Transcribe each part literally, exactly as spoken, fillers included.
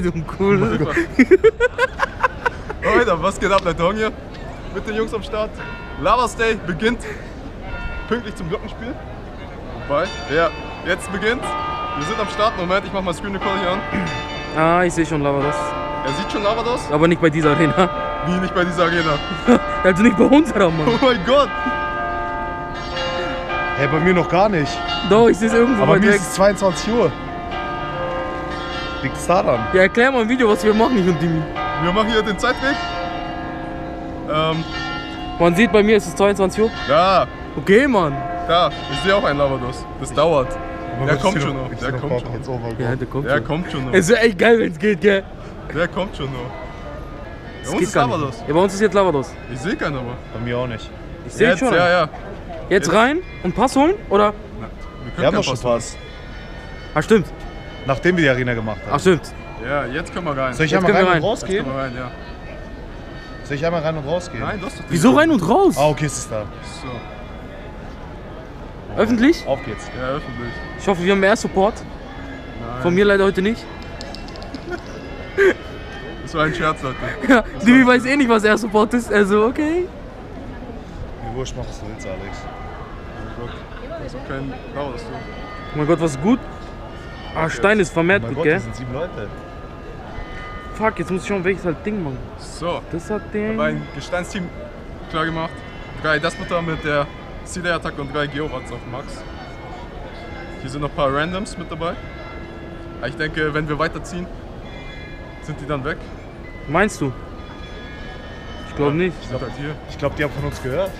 du ein cooler. Alter, was geht ab, Leute? Hier mit den Jungs am Start. Lavados Day beginnt pünktlich zum Glockenspiel. Wobei, ja, jetzt beginnt. Wir sind am Start. Moment, ich mach mal Screen Recall hier an. Ah, ich sehe schon Lavados. Er sieht schon Lavados? Aber nicht bei dieser Arena. Wie, nicht bei dieser Arena? Also nicht bei unserer, Mann. Oh mein Gott. Hey, bei mir noch gar nicht. Doch, ich sehe es irgendwo. Aber bei mir ist es zweiundzwanzig Uhr. Liegt es daran? Ja, erklär mal im Video, was wir machen, ich und Dimi. Wir machen hier den Zeitweg. Ähm. Man sieht, bei mir ist es zweiundzwanzig Uhr. Ja. Okay, Mann. Ja, ich sehe auch einen Lavados. Das ich dauert. Der kommt schon noch. Der kommt schon noch. Ja, der kommt schon. Der kommt schon noch. Es wäre echt geil, wenn es geht, gell? Der kommt schon noch. Bei uns ist Lavados. Ja, bei uns ist jetzt Lavados. Ich sehe keinen, aber. Bei mir auch nicht. Ich sehe schon. Ja, ja. Jetzt, Jetzt rein und Pass holen? Oder? Na, wir, wir haben doch schon Pass. Pass. Ah, stimmt. Nachdem wir die Arena gemacht haben. Ach, stimmt. Ja, jetzt können wir rein. Soll ich jetzt einmal rein, rein und rausgehen? Rein, ja. Soll ich einmal rein und rausgehen? Nein, das doch nicht. Wieso rein und raus? Ah, okay, ist es da. So. Oh. Öffentlich? Auf geht's. Ja, öffentlich. Ich hoffe, wir haben mehr Support. Nein. Von mir leider heute nicht. Das war ein Scherz, Leute. Ja, Dimi weiß eh nicht, was Air Support ist. Also, okay. Wie wurscht machst du jetzt, Alex? Oh mein Gott, das ist auch kein Chaos, du. Oh mein Gott, was ist gut? Ah, Stein ist vermehrt, oh mein Gott, gell? Das sind sieben Leute. Fuck, jetzt muss ich schauen, welches halt Ding machen. So, das hat Ding. Ich habe ein Gesteinsteam klar gemacht. Drei Despoter mit der C-Day-Attacke und drei Geowatts auf Max. Hier sind noch ein paar Randoms mit dabei. Ich denke, wenn wir weiterziehen, sind die dann weg. Meinst du? Ich glaube ja, nicht. Ich glaube, halt glaub, die haben von uns gehört.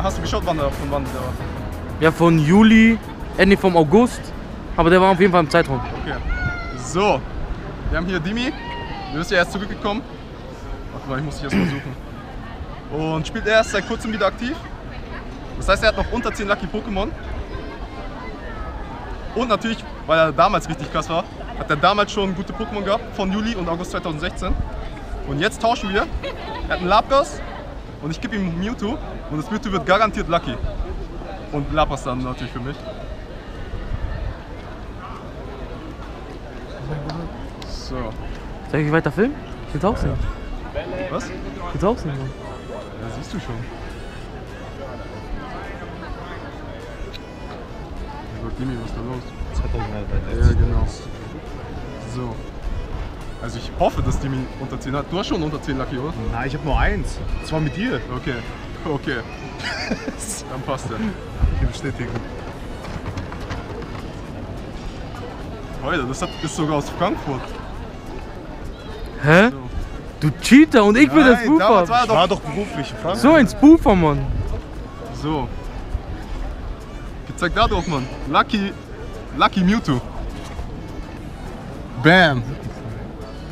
Hast du geschaut, wann der, von wann der war? Ja, von Juli, Ende vom August, aber der war auf jeden Fall im Zeitraum. Okay. So, wir haben hier Dimi, du bist ja erst zurückgekommen. Warte mal, ich muss dich erst mal suchen. Und spielt erst seit kurzem wieder aktiv. Das heißt, er hat noch unter zehn Lucky Pokémon. Und natürlich, weil er damals richtig krass war, hat er damals schon gute Pokémon gehabt, von Juli und August zweitausendsechzehn. Und jetzt tauschen wir. Er hat einen Lapras und ich gebe ihm Mewtwo. Und das Mewtwo wird garantiert Lucky. Und Lapras dann natürlich für mich. So. Soll ich weiter filmen? Ich will tauchen. Ja. Was? Ich will tauchen. Ja, siehst du schon. Ich sag, Dimi, was ist da los? Ja, genau. So. Also ich hoffe, dass Dimi unter zehn hat. Du hast schon unter zehn Lucky, oder? Nein, ich habe nur eins. Und zwar mit dir. Okay. Okay, dann passt er. Ich bestätige. Alter, das ist sogar aus Frankfurt. Hä? So. Du Cheater und ich bin der Spoofer. War doch ich war doch beruflich in Frankfurt. So ein Spoofer, Mann. So. Gezeigt da drauf, Mann. Lucky, Lucky Mewtwo. Bam.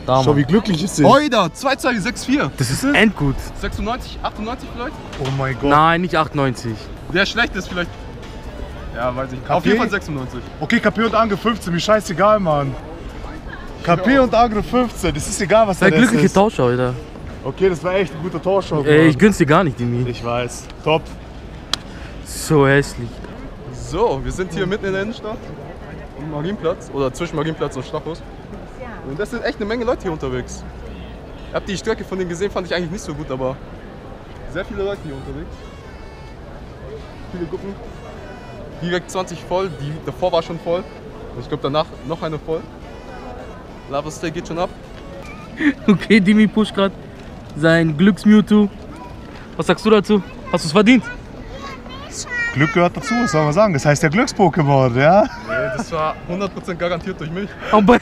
Da, schau, wie glücklich ist sie. Oida, zwei zwei sechs vier. Das ist endgut. sechsundneunzig, achtundneunzig vielleicht? Oh mein Gott. Nein, nicht achtundneunzig. Der schlecht ist vielleicht. Ja, weiß ich nicht. K P? Auf jeden Fall sechsundneunzig. Okay, K P und Angriff fünfzehn, mir scheißegal, Mann. K P und Angriff fünfzehn, das ist egal, was der ist. Der glückliche Tauscher, Alter. Okay, das war echt ein guter Tauscher. Mann. Ey, ich gönn's dir gar nicht, Dimi. Ich weiß. Top. So hässlich. So, wir sind hier mitten in der Innenstadt. Am Marienplatz. Oder zwischen Marienplatz und Stachos. Und das sind echt eine Menge Leute hier unterwegs. Ich habe die Strecke von denen gesehen, fand ich eigentlich nicht so gut, aber sehr viele Leute hier unterwegs. Viele Gruppen. Direkt zwanzig voll, die davor war schon voll. Und ich glaube danach noch eine voll. Lavados Day geht schon ab. Okay, Dimi pusht gerade sein Glücks-Mewtwo. Was sagst du dazu? Hast du es verdient? Glück gehört dazu, das soll man sagen. Das heißt der Glücks-Pokémon, ja? Nee, das war hundert Prozent garantiert durch mich. Aber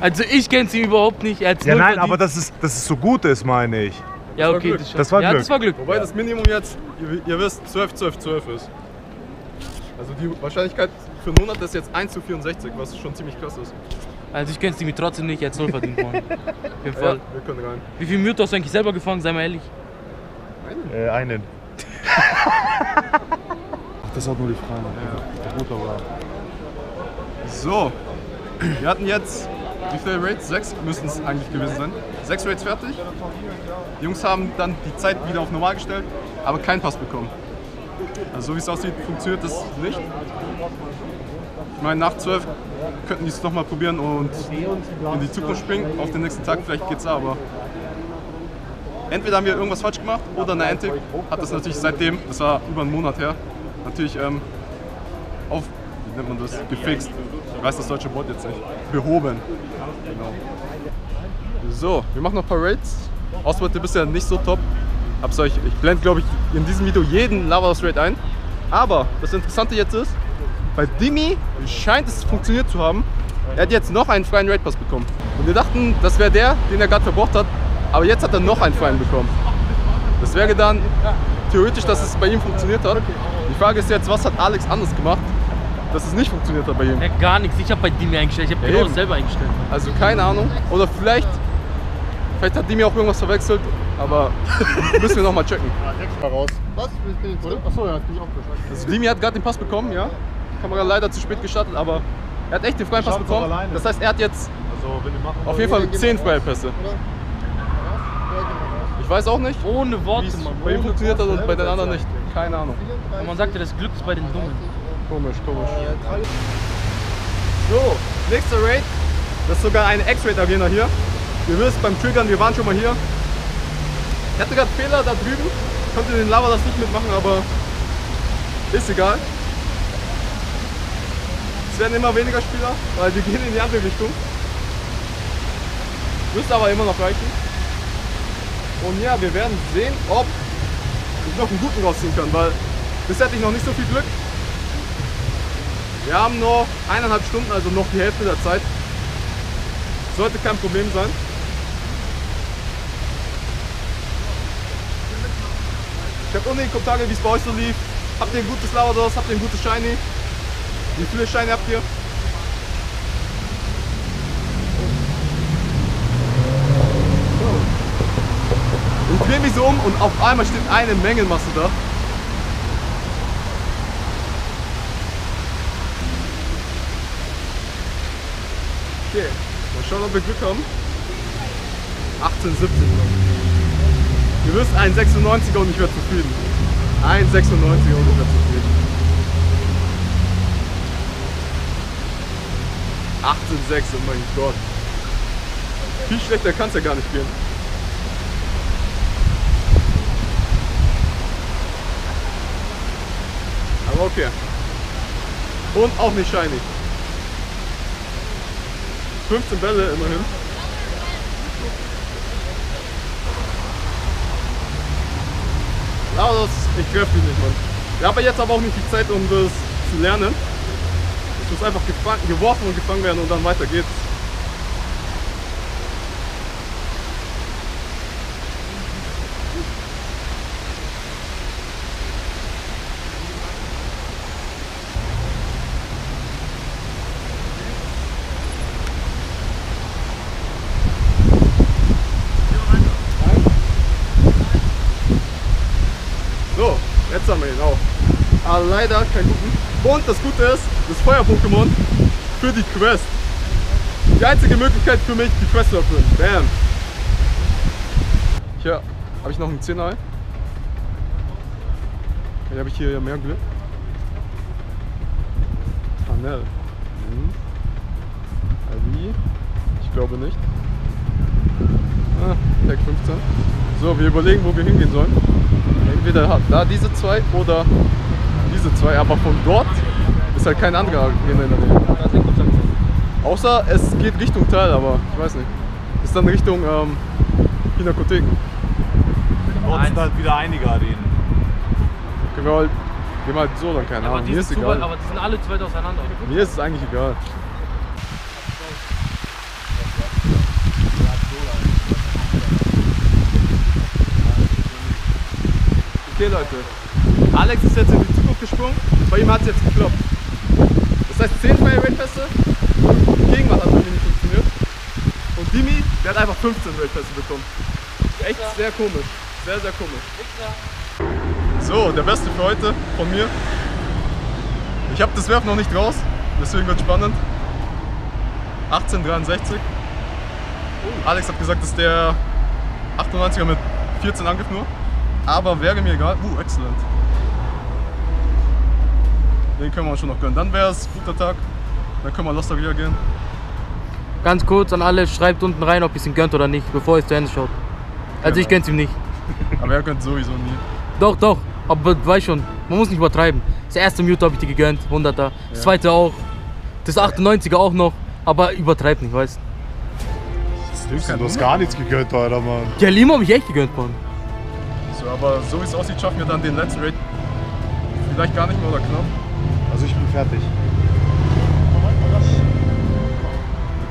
also ich kenne sie überhaupt nicht. Als ja, nein, aber dass es, dass es so gut ist, meine ich. Ja, okay, das war Glück. Ja, das war Glück. Wobei das Minimum jetzt, ihr, ihr wisst, zwölf, zwölf, zwölf ist. Also die Wahrscheinlichkeit für hundert ist jetzt eins zu vierundsechzig, was schon ziemlich krass ist. Also ich kenne sie mir trotzdem nicht als null verdient worden. Auf jeden Fall. Ja, wir können rein. Wie viel Mewtwo hast du eigentlich selber gefangen, sei mal ehrlich? Einen. Äh, einen. Ach, das hat nur die Frage. Ja. Gut, aber. So, wir hatten jetzt, wie viele Raids? Sechs müssen es eigentlich gewesen sein. Sechs Raids fertig. Die Jungs haben dann die Zeit wieder auf normal gestellt, aber keinen Pass bekommen. Also so wie es aussieht, funktioniert das nicht. Ich meine, nach zwölf könnten die es nochmal probieren und in die Zukunft springen. Auf den nächsten Tag vielleicht geht's da, aber entweder haben wir irgendwas falsch gemacht oder Niantic hat das natürlich seitdem, das war über einen Monat her, natürlich ähm, auf, wie nennt man das, gefixt. Ich weiß das deutsche Wort jetzt nicht. Behoben. Genau. So, wir machen noch ein paar Raids. Ausbeute bisher nicht so top. Hab's euch, ich blende, glaube ich, in diesem Video jeden Lavados Raid ein. Aber das Interessante jetzt ist, bei Dimi scheint es funktioniert zu haben. Er hat jetzt noch einen freien Raidpass bekommen. Und wir dachten, das wäre der, den er gerade verbraucht hat. Aber jetzt hat er noch einen freien bekommen. Das wäre dann theoretisch, dass es bei ihm funktioniert hat. Die Frage ist jetzt, was hat Alex anders gemacht, dass es nicht funktioniert hat bei ihm? Ja, gar nichts. Ich habe bei Dimi eingestellt. Ich habe genau selber eingestellt. Also keine Ahnung. Oder vielleicht, vielleicht hat Dimi auch irgendwas verwechselt. Aber müssen wir nochmal checken. Ja, raus. Was? Ich bin jetzt zurück? Achso, ja, bin ich auch geschafft. Also Dimi hat gerade den Pass bekommen, ja. Die Kamera leider zu spät gestartet, aber er hat echt den freien Pass bekommen. Das heißt, er hat jetzt also, wenn machen, auf jeden Fall zehn freie Pässe. Ich weiß auch nicht. Ohne Worte, Mann. Bei ihm funktioniert das und bei den anderen nicht. Keine Ahnung. Und man sagte, das Glück ist bei den Dummen. Komisch, komisch. So, nächster Raid. Das ist sogar eine X-Raid-Arena hier. Ihr wisst, beim Triggern, wir waren schon mal hier. Ich hatte gerade Fehler da drüben. Ich konnte den Lavados nicht mitmachen, aber ist egal. Es werden immer weniger Spieler, weil wir gehen in die andere Richtung. Müsste aber immer noch reichen. Und ja, wir werden sehen, ob ich noch einen guten rausziehen kann, weil bisher hatte ich noch nicht so viel Glück. Wir haben noch eineinhalb Stunden, also noch die Hälfte der Zeit. Sollte kein Problem sein. Ich habe unten in den Kommentaren, wie es bei euch so lief. Habt ihr ein gutes Lavados? Habt ihr ein gutes Shiny? Wie viele Shiny habt ihr? Ich drehe mich so um und auf einmal steht eine Mengenmasse da. Okay, mal schauen, ob wir Glück haben. achtzehn, siebzehn. Ihr wisst, ein sechsundneunziger und ich werde zufrieden. Ein sechsundneunziger und ich werde zufrieden. achtzehn, sechs, oh mein Gott. Viel schlechter kann es ja gar nicht gehen. Okay. Und auch nicht shiny. fünfzehn Bälle immerhin. Aber das, ich treffe die nicht, Mann. Ich habe jetzt aber auch nicht die Zeit, um das zu lernen. Es muss einfach geworfen und gefangen werden und dann weiter geht's. Aber leider kein guten. Und das Gute ist, das Feuer-Pokémon für die Quest. Die einzige Möglichkeit für mich, die Quest zu erfüllen. Bam! Hier habe ich noch einen Zehner. Hier habe ich hier mehr Glück. Anel. Hm. Ali. Ich glaube nicht. Ah, Tag fünfzehn. So, wir überlegen, wo wir hingehen sollen. Entweder da diese zwei oder diese zwei, aber von dort ist halt kein anderer Arena in der Nähe. Außer es geht Richtung Tal, aber ich weiß nicht. Ist dann Richtung ähm, Pinakotheken. Dort sind halt wieder einige Arenen. Können wir halt, gehen wir halt so dann, keine Ahnung. Mir ist egal. Weit, aber die sind alle zu weit auseinander. Mir ist es eigentlich egal. Okay, Leute. Alex ist jetzt in die Zukunft gesprungen. Bei ihm hat es jetzt geklopft. Das heißt, zehn Fairway-Weltfeste und irgendwas hat bei mir nicht funktioniert. Und Dimi, der hat einfach fünfzehn Weltfeste bekommen. Echt sehr komisch. Sehr, sehr komisch. So, der Beste für heute von mir. Ich habe das Werfen noch nicht raus, deswegen wird es spannend. achtzehn dreiundsechzig. Alex hat gesagt, das ist der achtundneunziger mit vierzehn Angriff nur. Aber wäre mir egal. Uh, excellent. Den können wir uns schon noch gönnen. Dann wäre es guter Tag. Dann können wir Lost Area gehen. Ganz kurz an alle, schreibt unten rein, ob ihr es ihm gönnt oder nicht, bevor ihr es zu Ende schaut. Also genau. Ich gönn's ihm nicht. Aber er gönnt sowieso nie. Doch, doch. Aber weiß schon, man muss nicht übertreiben. Das erste Mewtwo habe ich dir gegönnt, hunderter. Das ja. zweite auch. Das achtundneunziger auch noch. Aber übertreibt nicht, weißt du? Du hast gar nichts gegönnt, Alter, Mann. Ja, Limo habe ich echt gegönnt, Mann. So, aber so wie es aussieht, schaffen wir dann den letzten Raid. Vielleicht gar nicht mehr oder knapp. Also ich bin fertig. Wir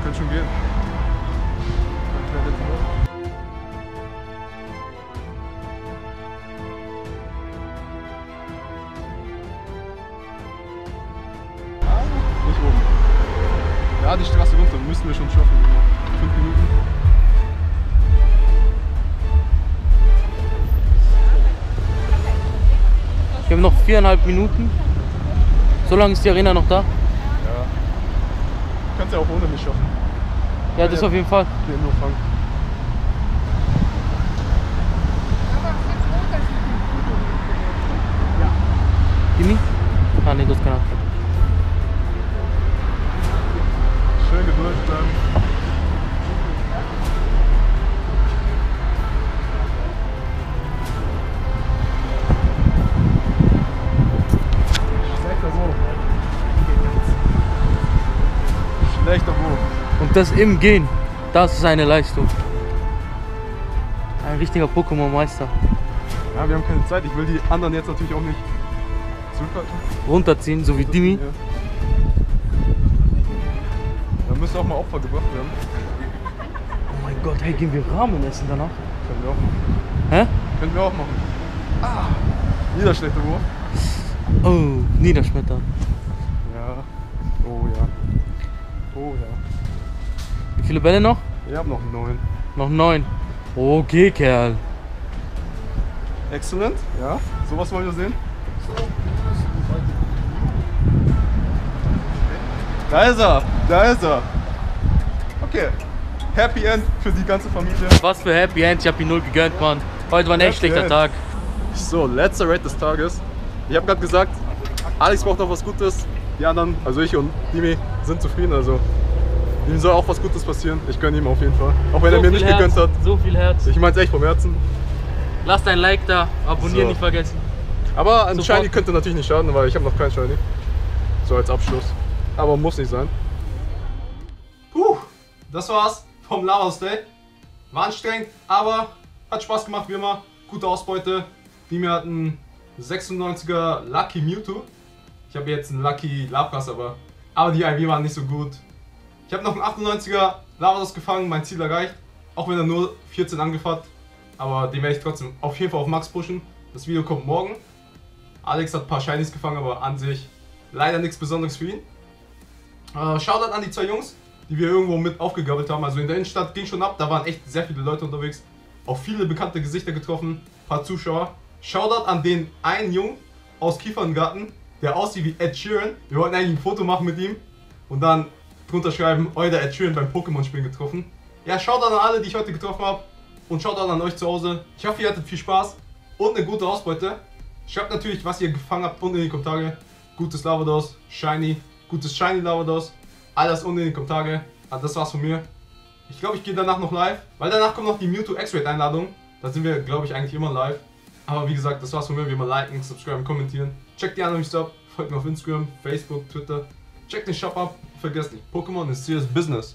können schon gehen. Ja, die Straße runter, müssen wir schon schaffen. Fünf Minuten. Wir haben noch viereinhalb Minuten. So lange ist die Arena noch da? Ja. Kannst ja auch ohne mich schaffen. Ja, das ja, auf jeden Fall. Wir nur fangen. Jimmy? Ah, ne, das kann er. Schön geduldig bleiben. Schlechter Wurf. Schlechter Wurf. Und das im Gehen, das ist eine Leistung. Ein richtiger Pokémon-Meister. Ja, wir haben keine Zeit. Ich will die anderen jetzt natürlich auch nicht zurückhalten. Runterziehen, so wie Dimi. Ja. Müssen auch mal Opfer gebracht werden. Oh mein Gott, hey, gehen wir Ramen essen danach? Können wir auch machen. Hä? Können wir auch machen. Ah, niederschlechter Wurf. Oh, niederschmettern. Ja. Oh ja. Oh ja. Wie viele Bälle noch? Ich hab noch neun. Noch neun? Okay, Kerl. Excellent. Ja, sowas wollen wir sehen. Da ist er, da ist er. Okay, Happy End für die ganze Familie. Was für Happy End, ich hab ihn null gegönnt, Mann. Heute war ein echt schlechter Tag. So, letzter Raid des Tages. Ich hab gerade gesagt, Alex braucht noch was Gutes. Die anderen, also ich und Dimi, sind zufrieden. Also ihm soll auch was Gutes passieren. Ich gönne ihm auf jeden Fall. Auch wenn er mir nicht gegönnt hat. So viel Herz. Ich mein's echt vom Herzen. Lasst ein Like da, abonnieren nicht vergessen. Aber ein Shiny könnte natürlich nicht schaden, weil ich habe noch keinen Shiny. So als Abschluss. Aber muss nicht sein. Puh, das war's vom Lavados Day. War anstrengend, aber hat Spaß gemacht, wie immer. Gute Ausbeute. Die hat einen sechsundneunziger Lucky Mewtwo. Ich habe jetzt einen Lucky Lapras, aber, aber die I V waren nicht so gut. Ich habe noch einen achtundneunziger Lavados gefangen, mein Ziel erreicht. Auch wenn er nur vierzehn Angriff hat. Aber den werde ich trotzdem auf jeden Fall auf Max pushen. Das Video kommt morgen. Alex hat ein paar Shinies gefangen, aber an sich leider nichts Besonderes für ihn. Uh, Shoutout an die zwei Jungs, die wir irgendwo mit aufgegabelt haben. Also in der Innenstadt ging schon ab, da waren echt sehr viele Leute unterwegs. Auch viele bekannte Gesichter getroffen, ein paar Zuschauer. Shoutout an den einen Jungen aus Kieferngarten, der aussieht wie Ed Sheeran. Wir wollten eigentlich ein Foto machen mit ihm und dann drunter schreiben, euer Ed Sheeran beim Pokémon-Spielen getroffen. Ja, Shoutout an alle, die ich heute getroffen habe und Shoutout an euch zu Hause. Ich hoffe, ihr hattet viel Spaß und eine gute Ausbeute. Schreibt natürlich, was ihr gefangen habt unten in die Kommentare. Gutes Lavados, Shiny. Gutes Shiny Lavados, alles unten in den Kommentaren. Also das war's von mir. Ich glaube, ich gehe danach noch live, weil danach kommt noch die Mewtwo X-Raid-Einladung. Da sind wir, glaube ich, eigentlich immer live. Aber wie gesagt, das war's von mir. Wie immer liken, subscriben, kommentieren. Checkt die anderen ab, folgt mir auf Instagram, Facebook, Twitter. Checkt den Shop ab, vergesst nicht, Pokémon ist serious business.